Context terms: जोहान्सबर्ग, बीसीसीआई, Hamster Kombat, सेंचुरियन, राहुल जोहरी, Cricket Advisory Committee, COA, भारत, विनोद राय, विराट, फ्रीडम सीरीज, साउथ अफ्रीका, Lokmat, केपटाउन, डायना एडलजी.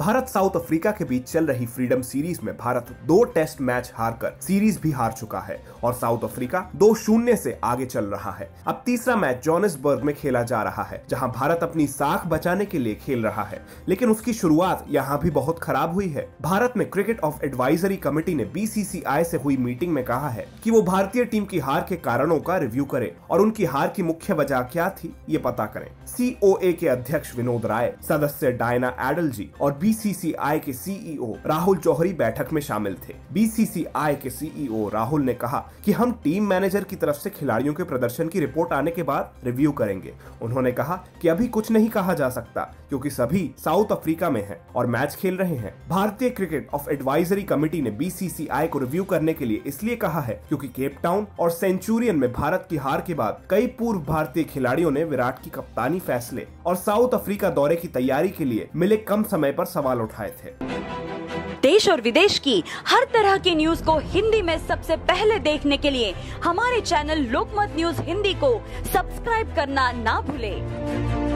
भारत साउथ अफ्रीका के बीच चल रही फ्रीडम सीरीज में भारत 2 टेस्ट मैच हारकर सीरीज भी हार चुका है और साउथ अफ्रीका 2-0 से आगे चल रहा है। अब तीसरा मैच जोहान्सबर्ग में खेला जा रहा है, जहां भारत अपनी साख बचाने के लिए खेल रहा है, लेकिन उसकी शुरुआत यहाँ भी बहुत खराब हुई है। भारत में क्रिकेट ऑफ एडवाइजरी कमेटी ने बीसीसीआई से हुई मीटिंग में कहा है कि वो भारतीय टीम की हार के कारणों का रिव्यू करे और उनकी हार की मुख्य वजह क्या थी ये पता करें। COA के अध्यक्ष विनोद राय, सदस्य डायना एडलजी और बीसीसीआई के CEO राहुल जोहरी बैठक में शामिल थे। बीसीसीआई के CEO राहुल ने कहा कि हम टीम मैनेजर की तरफ से खिलाड़ियों के प्रदर्शन की रिपोर्ट आने के बाद रिव्यू करेंगे। उन्होंने कहा कि अभी कुछ नहीं कहा जा सकता क्योंकि सभी साउथ अफ्रीका में हैं और मैच खेल रहे हैं। भारतीय क्रिकेट ऑफ एडवाइजरी कमेटी ने बीसीसीआई को रिव्यू करने के लिए इसलिए कहा है क्योंकि केपटाउन और सेंचुरियन में भारत की हार के बाद कई पूर्व भारतीय खिलाड़ियों ने विराट की कप्तानी फैसले और साउथ अफ्रीका दौरे की तैयारी के लिए मिले कम समय पर सवाल उठाए थे। देश और विदेश की हर तरह की न्यूज को हिंदी में सबसे पहले देखने के लिए हमारे चैनल लोकमत न्यूज हिंदी को सब्सक्राइब करना ना भूलें।